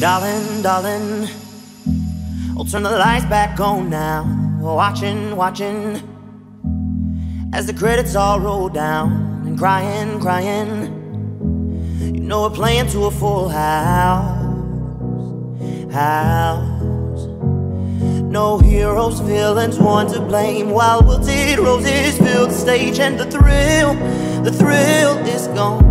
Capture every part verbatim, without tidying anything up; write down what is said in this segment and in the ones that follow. Darling, darling, I'll turn the lights back on now. Watching, watching as the credits all roll down. And crying, crying, you know we're playing to a full house. House. No heroes, villains, one to blame. While wilted roses fill the stage, and the thrill, the thrill is gone.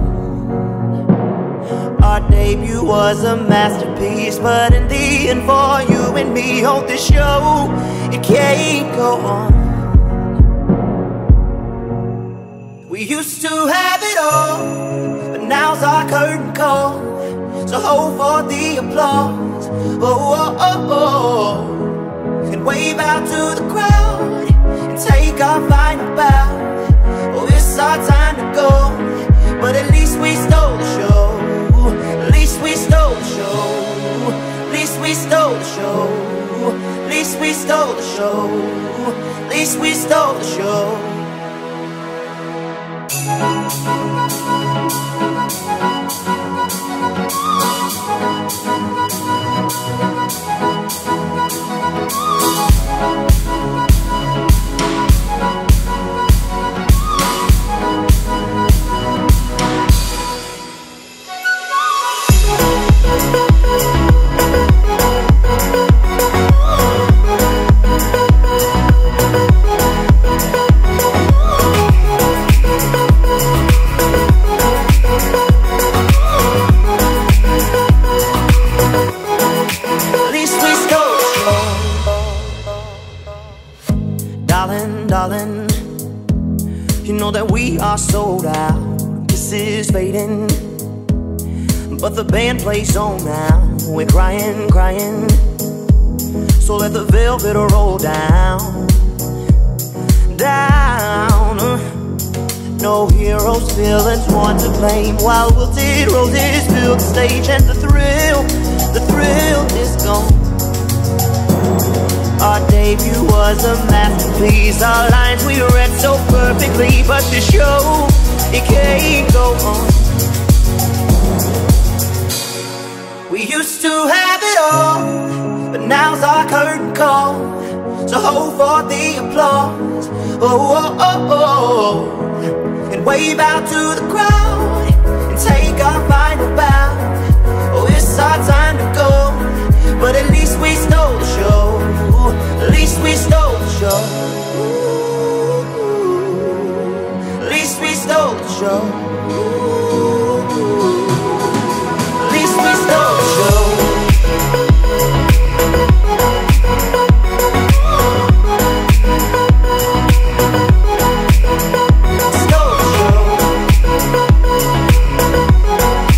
Our debut was a masterpiece, but in the end, for you and me, hold this show, it can't go on. We used to have it all, but now's our curtain call, so hold for the applause, oh, oh, oh, oh. And wave out to the crowd, and take our final bow. Oh, it's our time to go, but at least we stole the show. We stole the show. At least we stole the show. At least we stole the show. At least we stole the show. Darling, you know that we are sold out. Kisses fading, but the band plays on now. We're crying, crying, so let the velvet roll down, down. No heroes, villains, one to blame. While wilted roses fill the stage, and the thrill, the thrill is gone. Our debut was a masterpiece. Our lines we read so perfectly, but the show, it can't go on. We used to have it all, but now's our curtain call, so hold for the applause, oh, oh, oh, oh. And wave out to the crowd, and take our final bow. Oh, it's our time to go, but at least we stole the show. At least we stole the show. Ooh, at least we stole the show. Ooh, at least we stole the show. Stole the show.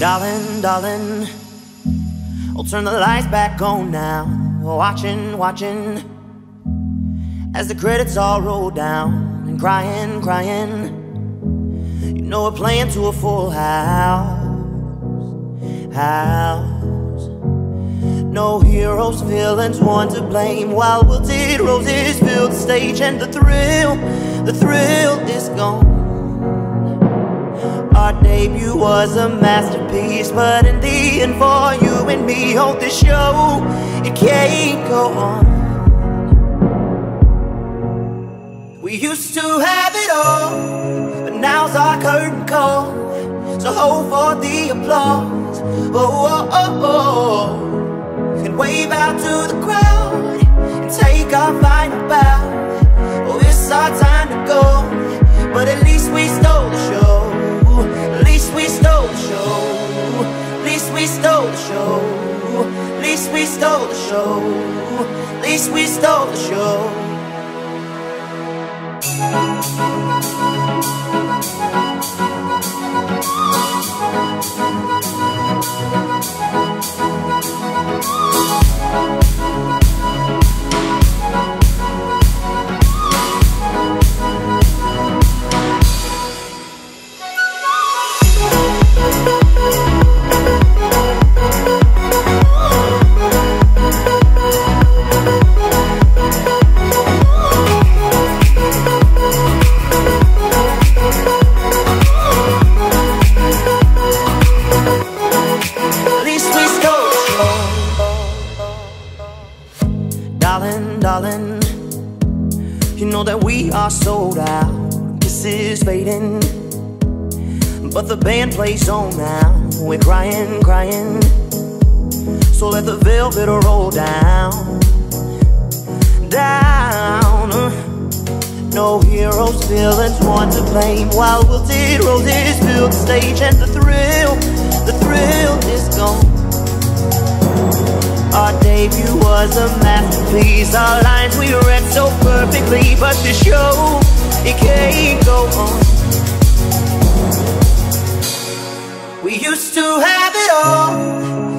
Darling, darling, I'll turn the lights back on now. Watching, watching as the credits all roll down. And crying, crying, you know we're playing to a full house. House. No heroes, villains, one to blame. While wilted roses fill the stage, and the thrill, the thrill is gone. Our debut was a masterpiece, but in the end, for you and me, on this show, it can't go on. We used to have it all, but now's our curtain call. So hold for the applause, oh, oh, oh, oh. And wave out to the crowd, and take our final bow. Oh, it's our time to go, but at least we stole the show. We stole the show. At least we stole the show. At least we stole the show. At least we stole the show. Darling, darling, you know that we are sold out. Kisses fading, but the band plays on now. We're crying, crying, so let the velvet roll down, down. No heroes, villains, one to blame. While wilted roses fill the stage, and the thrill, the thrill is gone. Our debut was a masterpiece. Our lines we read so perfectly, but the show, it can't go on. We used to have it all,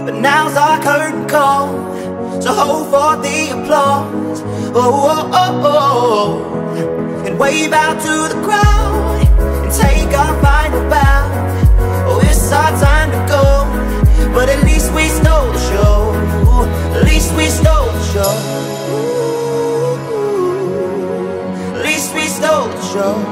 but now's our curtain call. So hold for the applause, oh, oh, oh, oh. And wave out to the crowd, and take our final bow. Oh, it's our time to go, but at least we stole the show. At least we stole the show. At least we stole the show.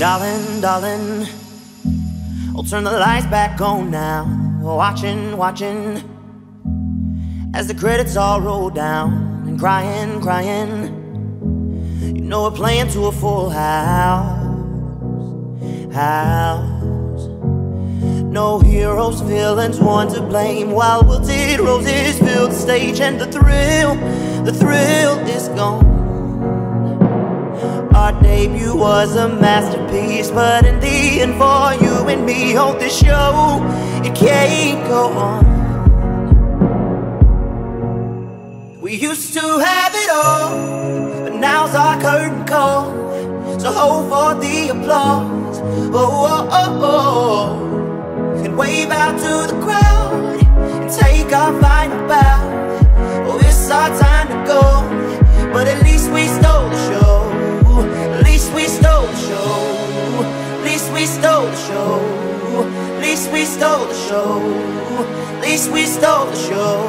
Darling, darling, I'll turn the lights back on now. Watching, watching as the credits all roll down. And crying, crying, you know we're playing to a full house. House. No heroes, villains, one to blame. While wilted roses fill the stage, and the thrill, the thrill is gone. Our debut was a masterpiece, but in the end, for you and me, hold this show, it can't go on. We used to have it all, but now's our curtain call, so hold for the applause, oh, oh, oh, oh. And wave out to the crowd, and take our final bow. Oh, it's our time to go, but at least we stole the show. We stole the show. At least we stole the show. At least we stole the show. At least we stole the show.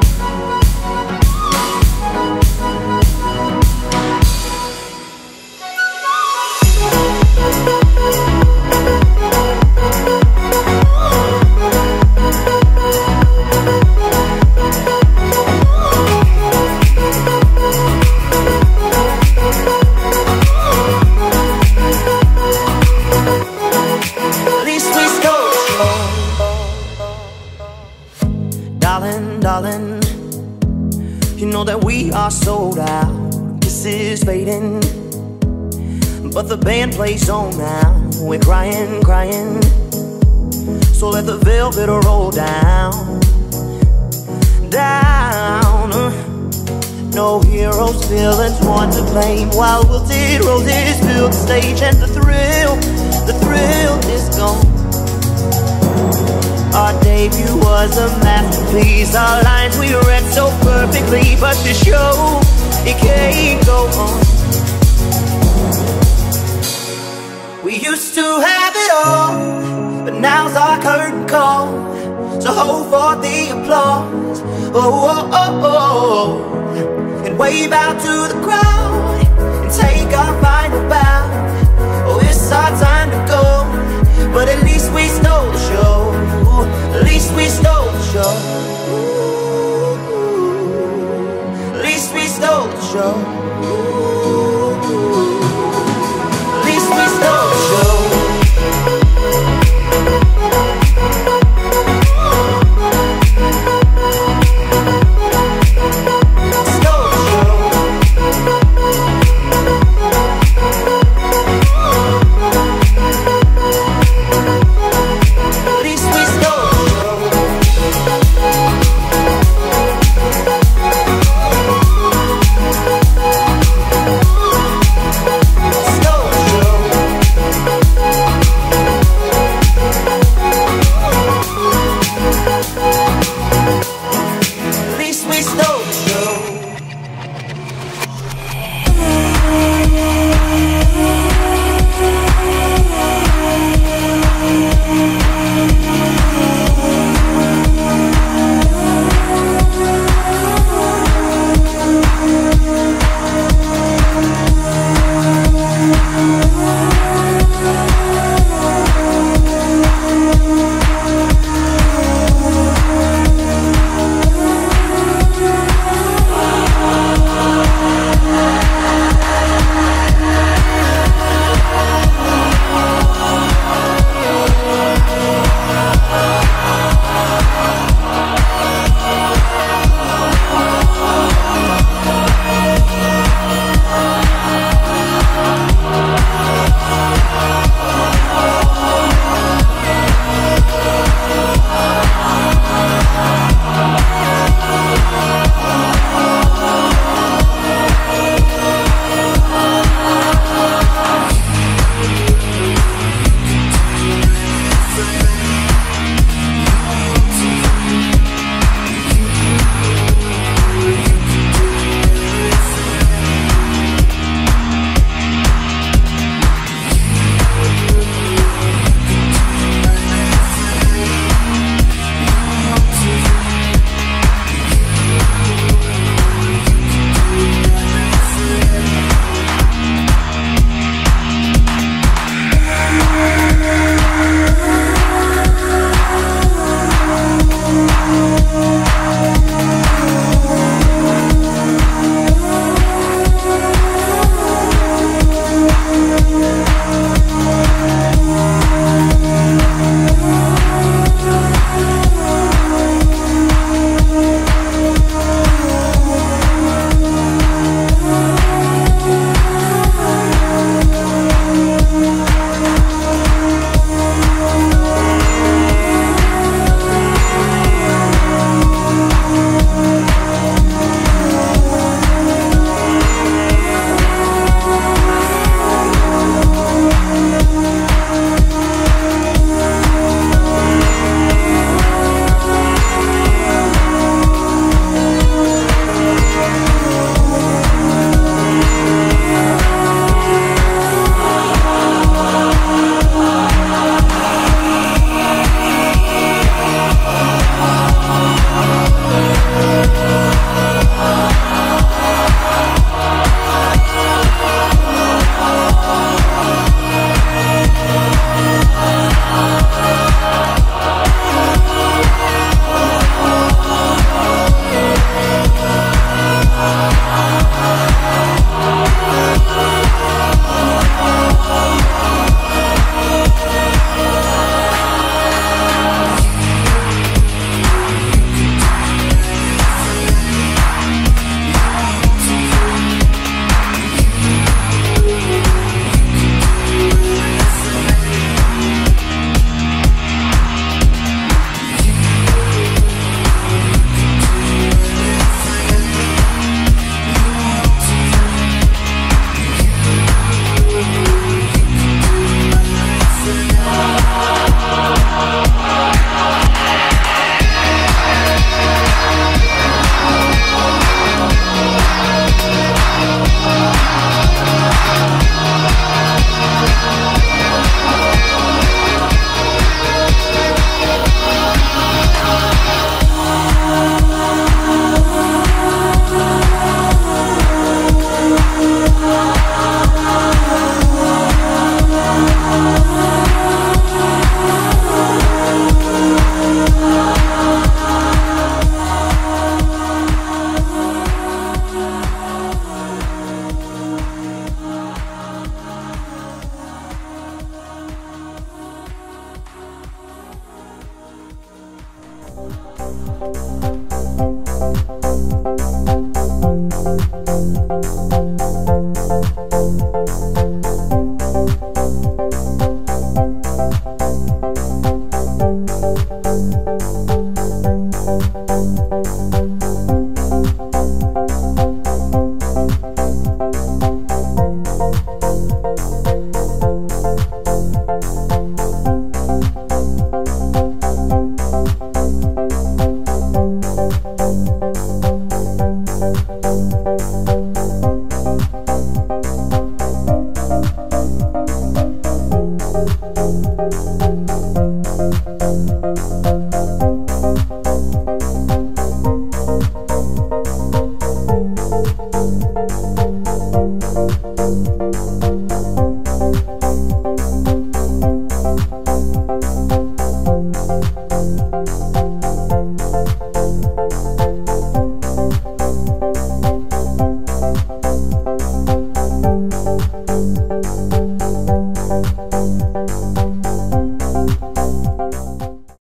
Darling, darling, you know that we are sold out. This is fading, but the band plays on now. We're crying, crying, so let the velvet roll down, down. No heroes, villains, one to blame. While wilted roses fill the stage, and the thrill, the thrill is gone. Our debut was a masterpiece. Our lines we read so perfectly, but the show, it can't go on. We used to have it all, but now's our curtain call. So hold for the applause, oh, oh, oh, oh. And wave out to the crowd and take our final bow. Oh, it's our time to go, but at least we stole the show. At least we stole the show. Ooh, at least we stole the show. Ooh, at least we stole the show.